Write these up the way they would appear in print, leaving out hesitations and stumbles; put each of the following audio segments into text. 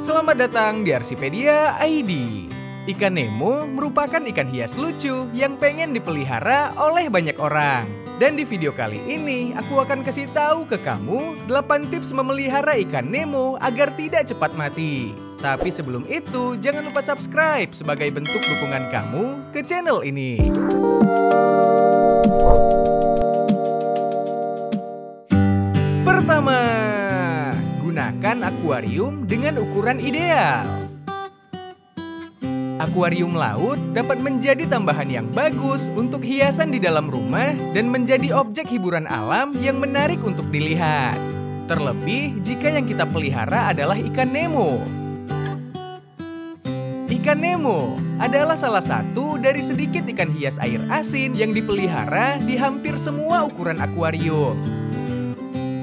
Selamat datang di Arsipedia ID. Ikan Nemo merupakan ikan hias lucu yang pengen dipelihara oleh banyak orang. Dan di video kali ini, aku akan kasih tahu ke kamu 8 tips memelihara ikan Nemo agar tidak cepat mati. Tapi sebelum itu, jangan lupa subscribe sebagai bentuk dukungan kamu ke channel ini. Pertama, gunakan akuarium dengan ukuran ideal. Akuarium laut dapat menjadi tambahan yang bagus untuk hiasan di dalam rumah dan menjadi objek hiburan alam yang menarik untuk dilihat. Terlebih jika yang kita pelihara adalah ikan Nemo. Ikan Nemo adalah salah satu dari sedikit ikan hias air asin yang dipelihara di hampir semua ukuran akuarium.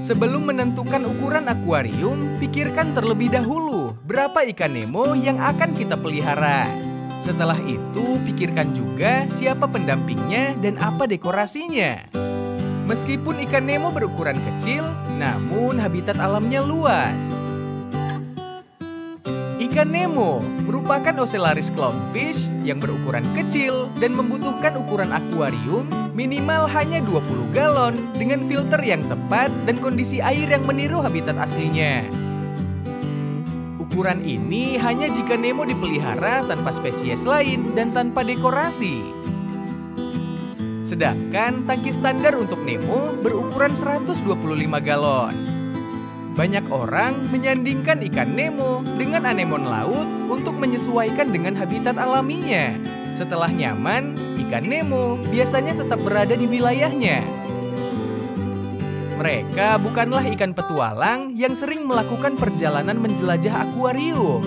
Sebelum menentukan ukuran akuarium, pikirkan terlebih dahulu berapa ikan Nemo yang akan kita pelihara. Setelah itu, pikirkan juga siapa pendampingnya dan apa dekorasinya. Meskipun ikan Nemo berukuran kecil, namun habitat alamnya luas. Ikan Nemo merupakan Ocellaris Clownfish yang berukuran kecil dan membutuhkan ukuran akuarium minimal hanya 20 galon dengan filter yang tepat dan kondisi air yang meniru habitat aslinya. Ukuran ini hanya jika Nemo dipelihara tanpa spesies lain dan tanpa dekorasi. Sedangkan tangki standar untuk Nemo berukuran 125 galon. Banyak orang menyandingkan ikan Nemo dengan anemon laut untuk menyesuaikan dengan habitat alaminya. Setelah nyaman, ikan Nemo biasanya tetap berada di wilayahnya. Mereka bukanlah ikan petualang yang sering melakukan perjalanan menjelajah akuarium.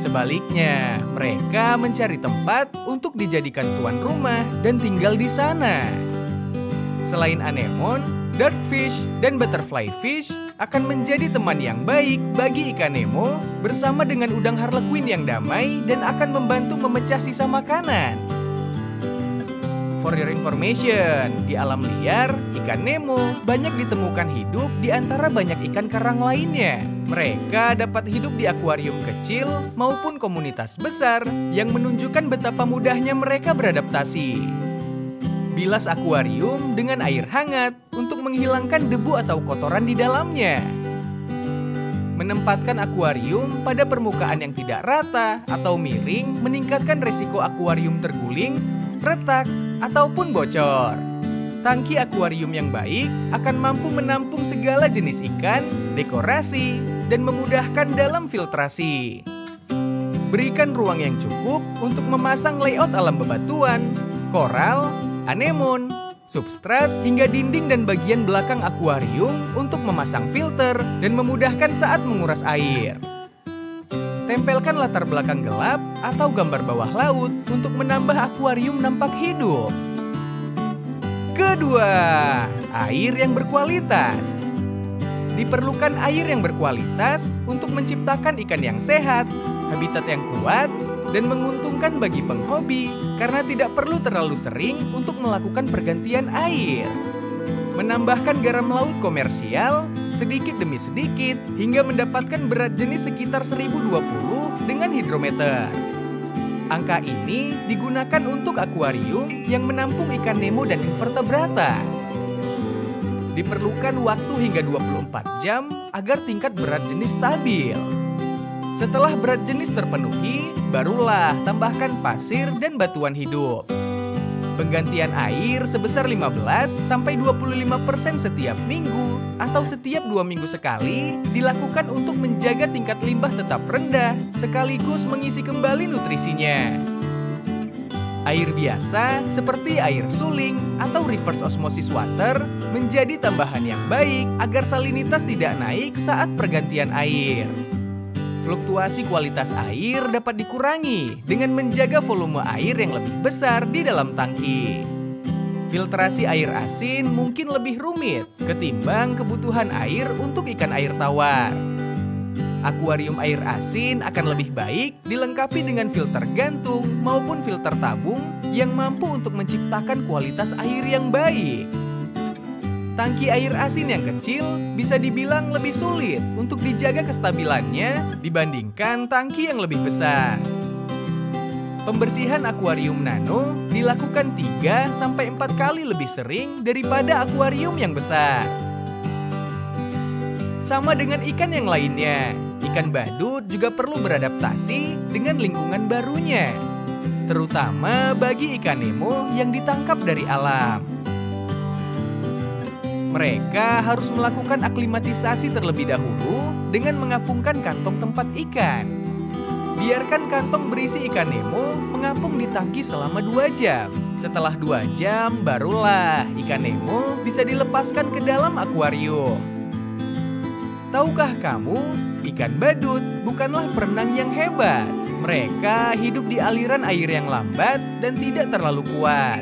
Sebaliknya, mereka mencari tempat untuk dijadikan tuan rumah dan tinggal di sana. Selain anemon, Dartfish dan Butterflyfish akan menjadi teman yang baik bagi ikan Nemo bersama dengan udang Harlequin yang damai dan akan membantu memecah sisa makanan. For your information, di alam liar, ikan Nemo banyak ditemukan hidup di antara banyak ikan karang lainnya. Mereka dapat hidup di akuarium kecil maupun komunitas besar yang menunjukkan betapa mudahnya mereka beradaptasi. Bilas akuarium dengan air hangat untuk menghilangkan debu atau kotoran di dalamnya. Menempatkan akuarium pada permukaan yang tidak rata atau miring meningkatkan resiko akuarium terguling, retak, ataupun bocor. Tangki akuarium yang baik akan mampu menampung segala jenis ikan, dekorasi, dan memudahkan dalam filtrasi. Berikan ruang yang cukup untuk memasang layout alam bebatuan, koral, anemon, substrat, hingga dinding dan bagian belakang akuarium untuk memasang filter dan memudahkan saat menguras air. Tempelkan latar belakang gelap atau gambar bawah laut untuk menambah akuarium nampak hidup. Kedua, air yang berkualitas. Diperlukan air yang berkualitas untuk menciptakan ikan yang sehat, habitat yang kuat, dan menguntungkan bagi penghobi karena tidak perlu terlalu sering untuk melakukan pergantian air. Menambahkan garam laut komersial sedikit demi sedikit hingga mendapatkan berat jenis sekitar 1020 dengan hidrometer. Angka ini digunakan untuk akuarium yang menampung ikan Nemo dan invertebrata. Diperlukan waktu hingga 24 jam agar tingkat berat jenis stabil. Setelah berat jenis terpenuhi, barulah tambahkan pasir dan batuan hidup. Penggantian air sebesar 15–25% setiap minggu atau setiap 2 minggu sekali dilakukan untuk menjaga tingkat limbah tetap rendah sekaligus mengisi kembali nutrisinya. Air biasa seperti air suling atau reverse osmosis water menjadi tambahan yang baik agar salinitas tidak naik saat pergantian air. Fluktuasi kualitas air dapat dikurangi dengan menjaga volume air yang lebih besar di dalam tangki. Filtrasi air asin mungkin lebih rumit ketimbang kebutuhan air untuk ikan air tawar. Akuarium air asin akan lebih baik dilengkapi dengan filter gantung maupun filter tabung yang mampu untuk menciptakan kualitas air yang baik. tangki air asin yang kecil bisa dibilang lebih sulit untuk dijaga kestabilannya dibandingkan tangki yang lebih besar. Pembersihan akuarium nano dilakukan 3-4 kali lebih sering daripada akuarium yang besar. Sama dengan ikan yang lainnya, ikan badut juga perlu beradaptasi dengan lingkungan barunya, terutama bagi ikan Nemo yang ditangkap dari alam. Mereka harus melakukan aklimatisasi terlebih dahulu dengan mengapungkan kantong tempat ikan. Biarkan kantong berisi ikan Nemo mengapung di tangki selama 2 jam. Setelah 2 jam, barulah ikan Nemo bisa dilepaskan ke dalam akuarium. Tahukah kamu, ikan badut bukanlah perenang yang hebat. Mereka hidup di aliran air yang lambat dan tidak terlalu kuat.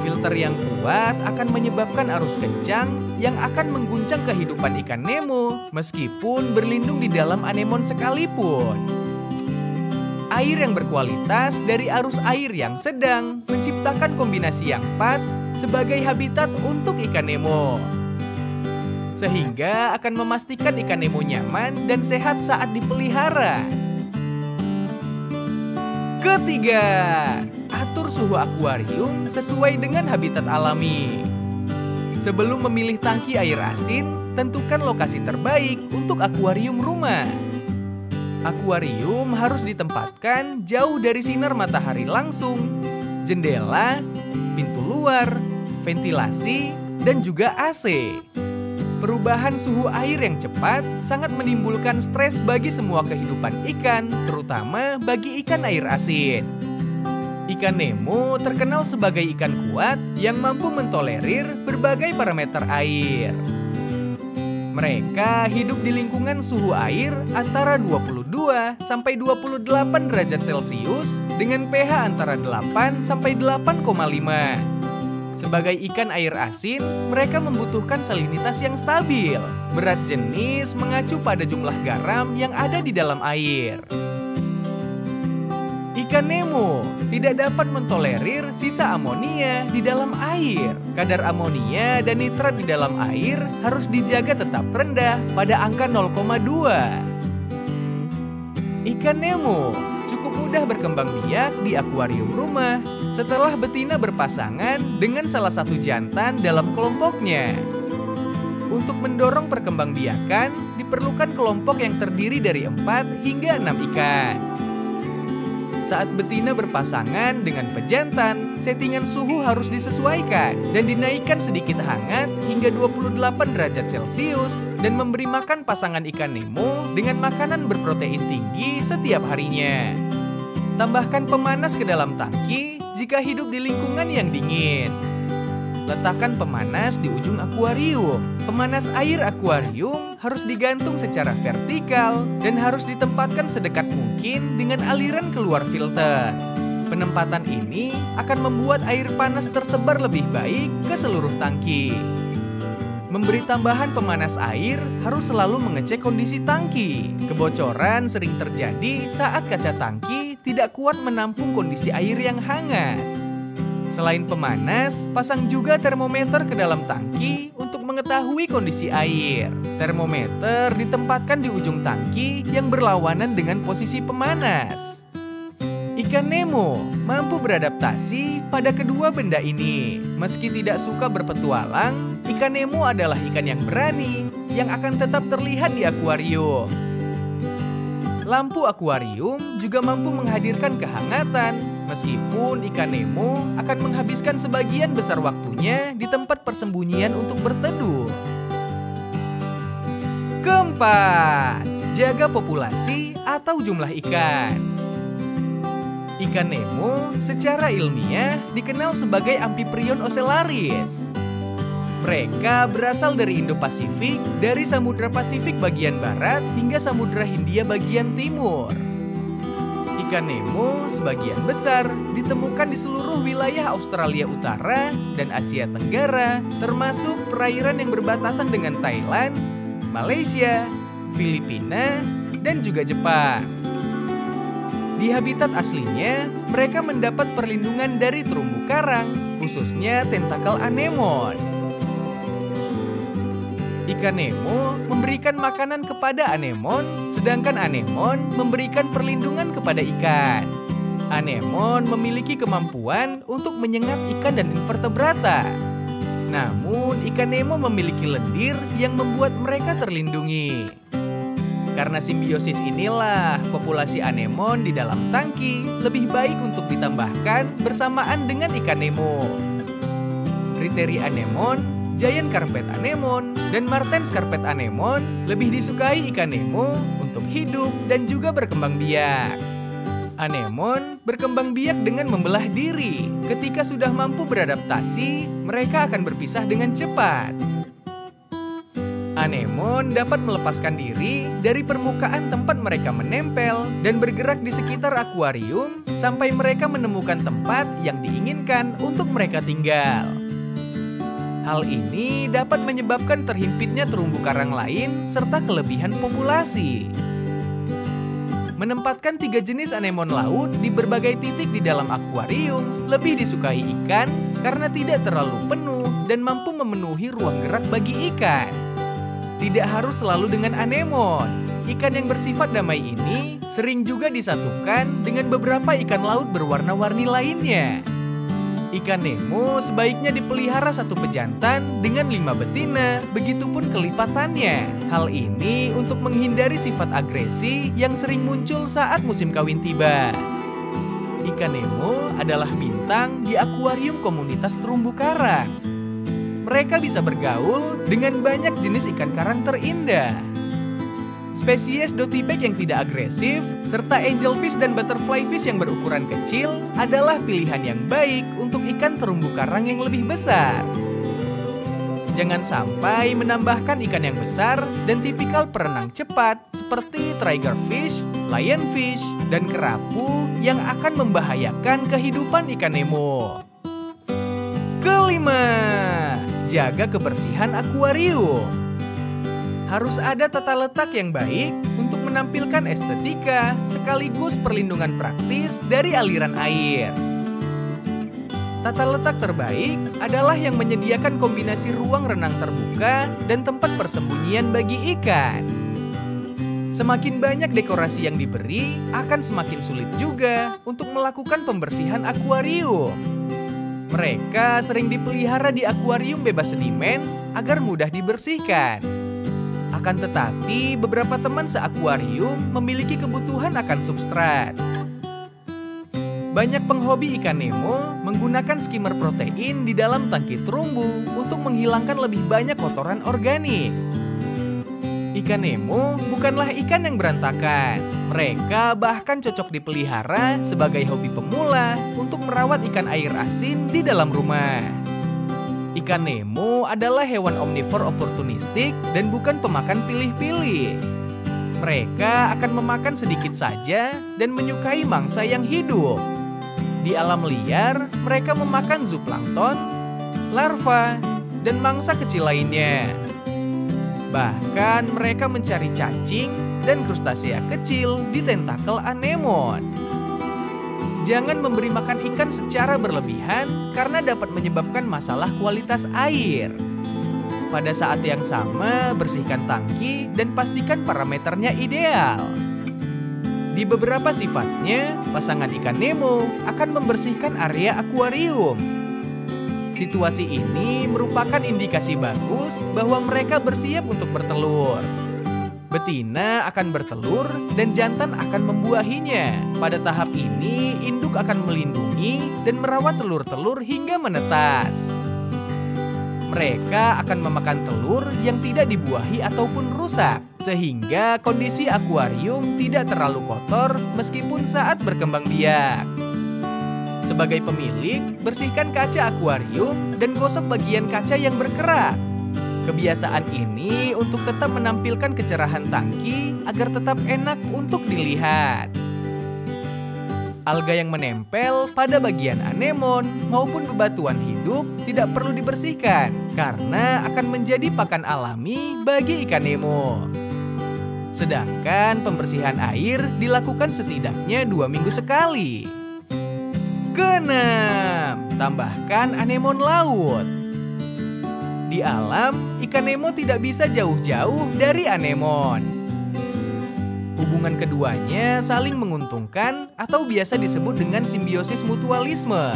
Filter yang kuat akan menyebabkan arus kencang yang akan mengguncang kehidupan ikan Nemo meskipun berlindung di dalam anemon sekalipun. Air yang berkualitas dari arus air yang sedang menciptakan kombinasi yang pas sebagai habitat untuk ikan Nemo. Sehingga akan memastikan ikan Nemo nyaman dan sehat saat dipelihara. Ketiga, atur suhu akuarium sesuai dengan habitat alami. Sebelum memilih tangki air asin, tentukan lokasi terbaik untuk akuarium rumah. Akuarium harus ditempatkan jauh dari sinar matahari langsung, jendela, pintu luar, ventilasi, dan juga AC. Perubahan suhu air yang cepat sangat menimbulkan stres bagi semua kehidupan ikan, terutama bagi ikan air asin. Ikan Nemo terkenal sebagai ikan kuat yang mampu mentolerir berbagai parameter air. Mereka hidup di lingkungan suhu air antara 22 sampai 28 derajat Celcius dengan pH antara 8 sampai 8,5. Sebagai ikan air asin, mereka membutuhkan salinitas yang stabil. Berat jenis mengacu pada jumlah garam yang ada di dalam air. Ikan Nemo tidak dapat mentolerir sisa amonia di dalam air. Kadar amonia dan nitrat di dalam air harus dijaga tetap rendah pada angka 0,2. Ikan Nemo cukup mudah berkembang biak di akuarium rumah setelah betina berpasangan dengan salah satu jantan dalam kelompoknya. Untuk mendorong perkembangbiakan diperlukan kelompok yang terdiri dari 4 hingga 6 ikan. Saat betina berpasangan dengan pejantan, settingan suhu harus disesuaikan dan dinaikkan sedikit hangat hingga 28 derajat Celcius dan memberi makan pasangan ikan Nemo dengan makanan berprotein tinggi setiap harinya. Tambahkan pemanas ke dalam tangki jika hidup di lingkungan yang dingin. Letakkan pemanas di ujung akuarium. Pemanas air akuarium harus digantung secara vertikal dan harus ditempatkan sedekat mungkin dengan aliran keluar filter. Penempatan ini akan membuat air panas tersebar lebih baik ke seluruh tangki. Memberi tambahan pemanas air harus selalu mengecek kondisi tangki. Kebocoran sering terjadi saat kaca tangki tidak kuat menampung kondisi air yang hangat. Selain pemanas, pasang juga termometer ke dalam tangki untuk mengetahui kondisi air. Termometer ditempatkan di ujung tangki yang berlawanan dengan posisi pemanas. Ikan Nemo mampu beradaptasi pada kedua benda ini. Meski tidak suka berpetualang, ikan Nemo adalah ikan yang berani yang akan tetap terlihat di akuarium. Lampu akuarium juga mampu menghadirkan kehangatan. Meskipun ikan Nemo akan menghabiskan sebagian besar waktunya di tempat persembunyian untuk berteduh. Keempat, jaga populasi atau jumlah ikan. Ikan Nemo secara ilmiah dikenal sebagai Amphiprion ocellaris. Mereka berasal dari Indo-Pasifik, dari Samudra Pasifik bagian barat hingga Samudra Hindia bagian timur. Ikan Nemo sebagian besar ditemukan di seluruh wilayah Australia Utara dan Asia Tenggara, termasuk perairan yang berbatasan dengan Thailand, Malaysia, Filipina, dan juga Jepang. Di habitat aslinya, mereka mendapat perlindungan dari terumbu karang, khususnya tentakel anemon. Ikan Nemo memberikan makanan kepada anemon, sedangkan anemon memberikan perlindungan kepada ikan. Anemon memiliki kemampuan untuk menyengat ikan dan invertebrata. Namun, ikan Nemo memiliki lendir yang membuat mereka terlindungi. Karena simbiosis inilah, populasi anemon di dalam tangki lebih baik untuk ditambahkan bersamaan dengan ikan Nemo. Kriteria anemon, Giant Carpet Anemon dan Martens Karpet Anemon lebih disukai ikan Nemo untuk hidup dan juga berkembang biak. Anemon berkembang biak dengan membelah diri. Ketika sudah mampu beradaptasi, mereka akan berpisah dengan cepat. Anemon dapat melepaskan diri dari permukaan tempat mereka menempel dan bergerak di sekitar akuarium sampai mereka menemukan tempat yang diinginkan untuk mereka tinggal. Hal ini dapat menyebabkan terhimpitnya terumbu karang lain serta kelebihan populasi. Menempatkan 3 jenis anemon laut di berbagai titik di dalam akuarium lebih disukai ikan karena tidak terlalu penuh dan mampu memenuhi ruang gerak bagi ikan. Tidak harus selalu dengan anemon. Ikan yang bersifat damai ini sering juga disatukan dengan beberapa ikan laut berwarna-warni lainnya. Ikan Nemo sebaiknya dipelihara 1 pejantan dengan 5 betina, begitupun kelipatannya. Hal ini untuk menghindari sifat agresi yang sering muncul saat musim kawin tiba. Ikan Nemo adalah bintang di akuarium komunitas terumbu karang. Mereka bisa bergaul dengan banyak jenis ikan karang terindah. Spesies Dottyback yang tidak agresif, serta angelfish dan butterflyfish yang berukuran kecil adalah pilihan yang baik untuk ikan terumbu karang yang lebih besar. Jangan sampai menambahkan ikan yang besar dan tipikal perenang cepat seperti trigger fish, lion fish, dan kerapu yang akan membahayakan kehidupan ikan Nemo. Kelima, jaga kebersihan akuarium. Harus ada tata letak yang baik untuk menampilkan estetika sekaligus perlindungan praktis dari aliran air. Tata letak terbaik adalah yang menyediakan kombinasi ruang renang terbuka dan tempat persembunyian bagi ikan. Semakin banyak dekorasi yang diberi, akan semakin sulit juga untuk melakukan pembersihan akuarium. Mereka sering dipelihara di akuarium bebas sedimen agar mudah dibersihkan. Akan tetapi, beberapa teman seakuarium memiliki kebutuhan akan substrat. Banyak penghobi ikan Nemo menggunakan skimmer protein di dalam tangki terumbu untuk menghilangkan lebih banyak kotoran organik. Ikan Nemo bukanlah ikan yang berantakan. Mereka bahkan cocok dipelihara sebagai hobi pemula untuk merawat ikan air asin di dalam rumah. Ikan Nemo adalah hewan omnivor oportunistik dan bukan pemakan pilih-pilih. Mereka akan memakan sedikit saja dan menyukai mangsa yang hidup. Di alam liar, mereka memakan zooplankton, larva, dan mangsa kecil lainnya. Bahkan mereka mencari cacing dan krustacea kecil di tentakel anemon. Jangan memberi makan ikan secara berlebihan karena dapat menyebabkan masalah kualitas air. Pada saat yang sama, bersihkan tangki dan pastikan parameternya ideal. Di beberapa sifatnya, pasangan ikan Nemo akan membersihkan area akuarium. Situasi ini merupakan indikasi bagus bahwa mereka bersiap untuk bertelur. Betina akan bertelur dan jantan akan membuahinya. Pada tahap ini, induk akan melindungi dan merawat telur-telur hingga menetas. Mereka akan memakan telur yang tidak dibuahi ataupun rusak, sehingga kondisi akuarium tidak terlalu kotor meskipun saat berkembang biak. Sebagai pemilik, bersihkan kaca akuarium dan gosok bagian kaca yang berkerak. Kebiasaan ini untuk tetap menampilkan kecerahan tangki agar tetap enak untuk dilihat. Alga yang menempel pada bagian anemon maupun bebatuan hidup tidak perlu dibersihkan karena akan menjadi pakan alami bagi ikan Nemo. Sedangkan pembersihan air dilakukan setidaknya 2 minggu sekali. Keenam, tambahkan anemon laut. Di alam, ikan Nemo tidak bisa jauh-jauh dari anemon. Hubungan keduanya saling menguntungkan atau biasa disebut dengan simbiosis mutualisme.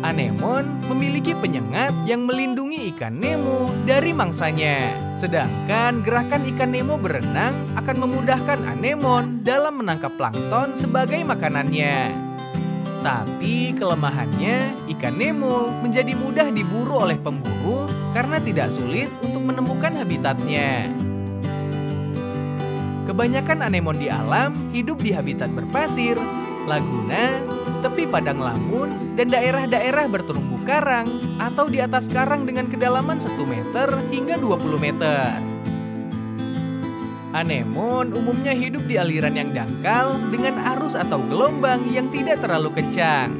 Anemon memiliki penyengat yang melindungi ikan Nemo dari mangsanya. Sedangkan gerakan ikan Nemo berenang akan memudahkan anemon dalam menangkap plankton sebagai makanannya. Tapi kelemahannya, ikan Nemo menjadi mudah diburu oleh pemburu karena tidak sulit untuk menemukan habitatnya. Kebanyakan anemon di alam hidup di habitat berpasir, laguna, tepi padang lamun, dan daerah-daerah berterumbu karang atau di atas karang dengan kedalaman 1 meter hingga 20 meter. Anemon umumnya hidup di aliran yang dangkal dengan arus atau gelombang yang tidak terlalu kencang.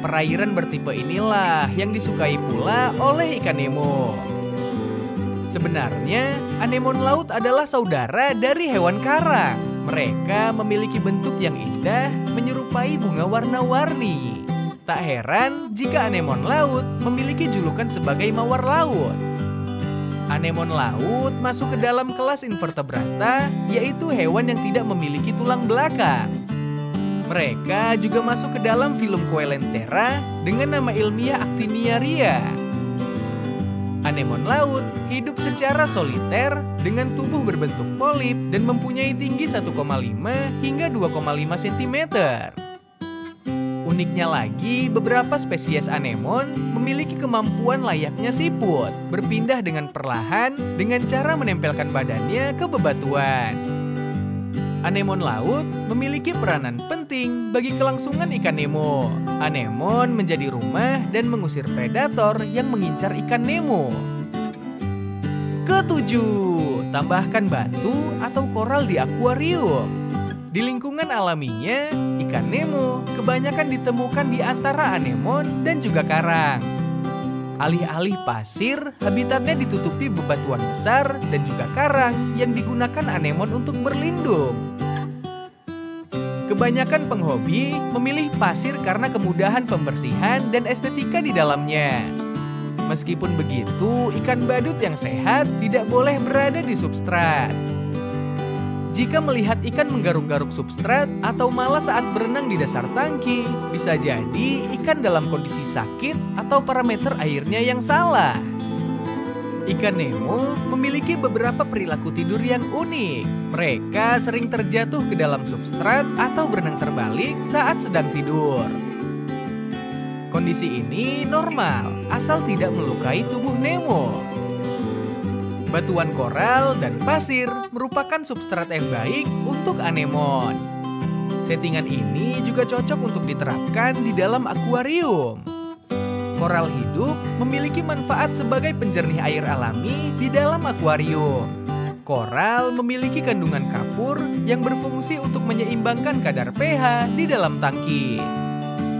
Perairan bertipe inilah yang disukai pula oleh ikan Nemo. Sebenarnya, anemon laut adalah saudara dari hewan karang. Mereka memiliki bentuk yang indah, menyerupai bunga warna-warni. Tak heran jika anemon laut memiliki julukan sebagai mawar laut. Anemon laut masuk ke dalam kelas invertebrata, yaitu hewan yang tidak memiliki tulang belakang. Mereka juga masuk ke dalam Phylumcoelentera dengan nama ilmiah Actiniaria. Anemon laut hidup secara soliter dengan tubuh berbentuk polip dan mempunyai tinggi 1,5 hingga 2,5 cm. Uniknya lagi, beberapa spesies anemon memiliki kemampuan layaknya siput, berpindah dengan perlahan dengan cara menempelkan badannya ke bebatuan. Anemon laut memiliki peranan penting bagi kelangsungan ikan Nemo. Anemon menjadi rumah dan mengusir predator yang mengincar ikan Nemo. Ketujuh, tambahkan batu atau koral di akuarium. Di lingkungan alaminya, ikan Nemo kebanyakan ditemukan di antara anemon dan juga karang. Alih-alih pasir, habitatnya ditutupi bebatuan besar dan juga karang yang digunakan anemon untuk berlindung. Kebanyakan penghobi memilih pasir karena kemudahan pembersihan dan estetika di dalamnya. Meskipun begitu, ikan badut yang sehat tidak boleh berada di substrat. Jika melihat ikan menggaruk-garuk substrat atau malah saat berenang di dasar tangki, bisa jadi ikan dalam kondisi sakit atau parameter airnya yang salah. Ikan Nemo memiliki beberapa perilaku tidur yang unik. Mereka sering terjatuh ke dalam substrat atau berenang terbalik saat sedang tidur. Kondisi ini normal, asal tidak melukai tubuh Nemo. Batuan koral dan pasir merupakan substrat yang baik untuk anemon. Settingan ini juga cocok untuk diterapkan di dalam akuarium. Koral hidup memiliki manfaat sebagai penjernih air alami di dalam akuarium. Koral memiliki kandungan kapur yang berfungsi untuk menyeimbangkan kadar pH di dalam tangki.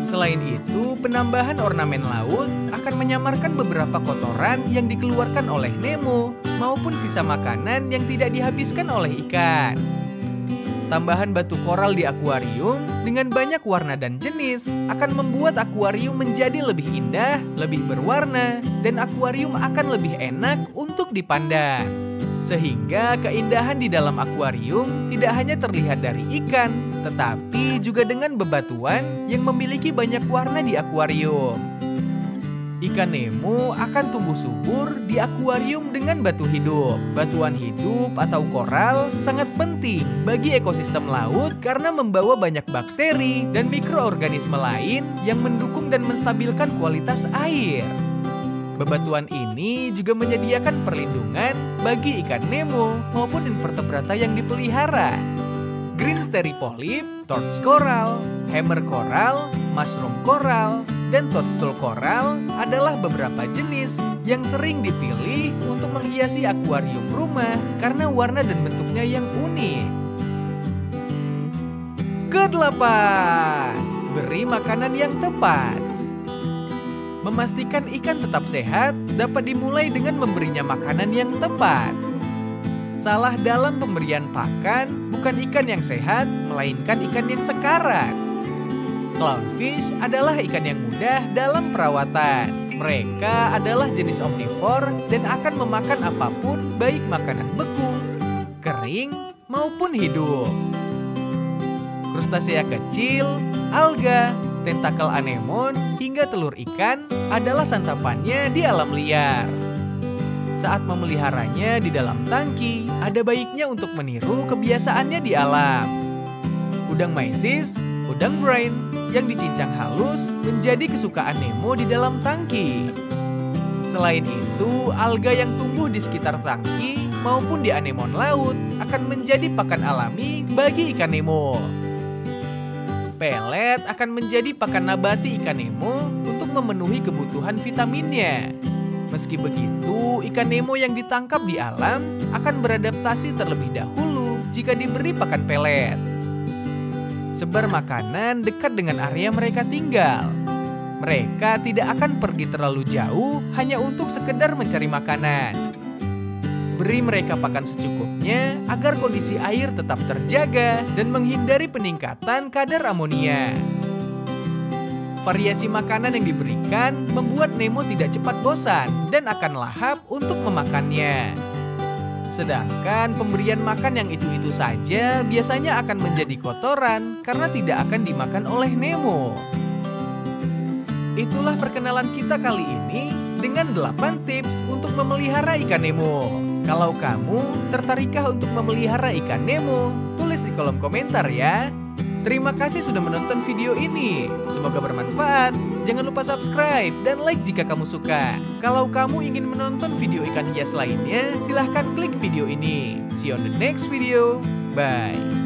Selain itu, penambahan ornamen laut akan menyamarkan beberapa kotoran yang dikeluarkan oleh Nemo maupun sisa makanan yang tidak dihabiskan oleh ikan. Tambahan batu koral di akuarium dengan banyak warna dan jenis akan membuat akuarium menjadi lebih indah, lebih berwarna, dan akuarium akan lebih enak untuk dipandang. Sehingga keindahan di dalam akuarium tidak hanya terlihat dari ikan, tetapi juga dengan bebatuan yang memiliki banyak warna di akuarium. Ikan Nemo akan tumbuh subur di akuarium dengan batu hidup. Batuan hidup atau koral sangat penting bagi ekosistem laut karena membawa banyak bakteri dan mikroorganisme lain yang mendukung dan menstabilkan kualitas air. Bebatuan ini juga menyediakan perlindungan bagi ikan Nemo maupun invertebrata yang dipelihara. Green Star Polyp, Torch Coral, Hammer Coral, Mushroom Coral, dan Totstool Coral adalah beberapa jenis yang sering dipilih untuk menghiasi akuarium rumah karena warna dan bentuknya yang unik. Kedelapan, beri makanan yang tepat. Memastikan ikan tetap sehat dapat dimulai dengan memberinya makanan yang tepat. Salah dalam pemberian pakan bukan ikan yang sehat, melainkan ikan yang sekarat. Clownfish adalah ikan yang mudah dalam perawatan. Mereka adalah jenis omnivor dan akan memakan apapun, baik makanan beku, kering, maupun hidup. Krustacea kecil, alga, tentakel anemon, hingga telur ikan adalah santapannya di alam liar. Saat memeliharanya di dalam tangki, ada baiknya untuk meniru kebiasaannya di alam. Udang maisis, udang brain, yang dicincang halus menjadi kesukaan Nemo di dalam tangki. Selain itu, alga yang tumbuh di sekitar tangki maupun di anemon laut akan menjadi pakan alami bagi ikan Nemo. Pelet akan menjadi pakan nabati ikan Nemo untuk memenuhi kebutuhan vitaminnya. Meski begitu, ikan Nemo yang ditangkap di alam akan beradaptasi terlebih dahulu jika diberi pakan pelet. Sebar makanan dekat dengan area mereka tinggal. Mereka tidak akan pergi terlalu jauh hanya untuk sekedar mencari makanan. Beri mereka pakan secukupnya agar kondisi air tetap terjaga dan menghindari peningkatan kadar amonia. Variasi makanan yang diberikan membuat Nemo tidak cepat bosan dan akan lahap untuk memakannya. Sedangkan pemberian makan yang itu-itu saja biasanya akan menjadi kotoran karena tidak akan dimakan oleh Nemo. Itulah perkenalan kita kali ini dengan 8 tips untuk memelihara ikan Nemo. Kalau kamu tertarikkah untuk memelihara ikan Nemo? Tulis di kolom komentar ya. Terima kasih sudah menonton video ini. Semoga bermanfaat. Jangan lupa subscribe dan like jika kamu suka. Kalau kamu ingin menonton video ikan hias lainnya, silahkan klik video ini. See you on the next video. Bye.